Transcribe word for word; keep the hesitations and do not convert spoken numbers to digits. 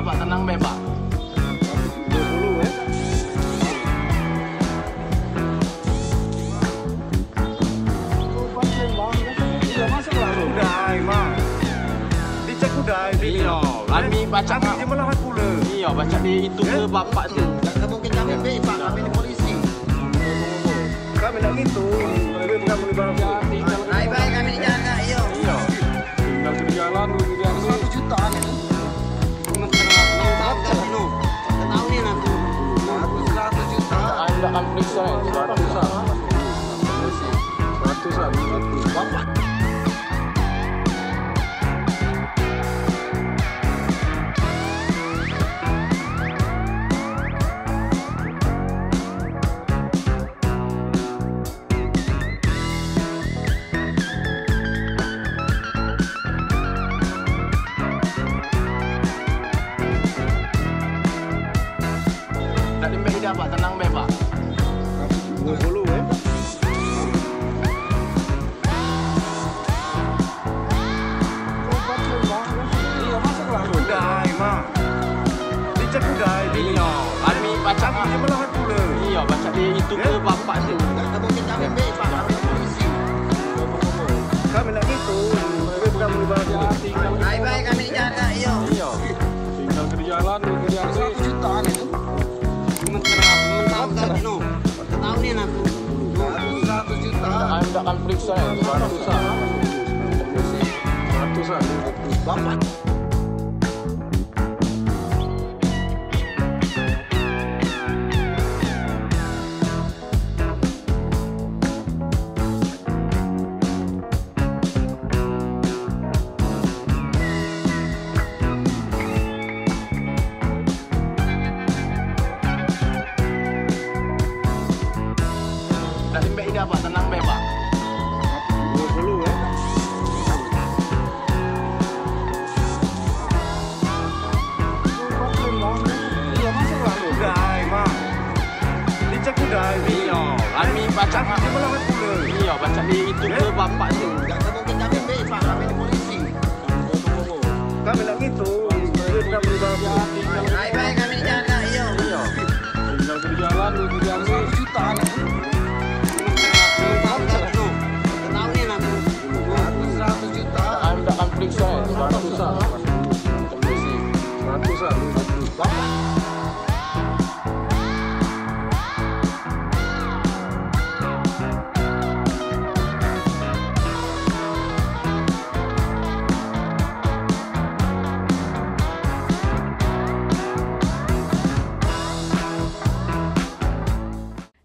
Iya Pak, tenang be Pak. Udah masuk lah lu. Udah, emang. Dicek udah ini. Iya, kami baca di melawan pula. Iya, baca di itu ke bapak tu. Tak mungkin kami be Pak, kami di polisi. Kami nak gitu. Kami nak beli barang. Baik-baik kami jaga, yo. Iya. Tinggal di jalan lu. Pak, tenang be Pak. Dulu ya. Iya masuk lah. Udah, emang. Dicek udah ini. Iya, kami baca di melawan pula. Iya, baca di itu ke bapak tu. Tak mungkin kami be Pak, kami polisi. Kami nak gitu. Kami bukan melibat hati. Baik-baik kami jaga, yo. Iya. Tinggal ke jalan, ke jalan. Satu jutaan itu. Anda akan periksa ya, ratusan, ratusan, bapak. Dari Mbak Ida Pak, tenang Mbak Pak. Iya, kami baca di melawan pula. Iya, baca di itu ke bapak tu. Tak mungkin kami be Pak, kami di polisi. Kami nak gitu. Kami bukan melibat. Baik-baik kami jaga, yo. Iya. Tinggal di jalan, di jalan. Satu jutaan.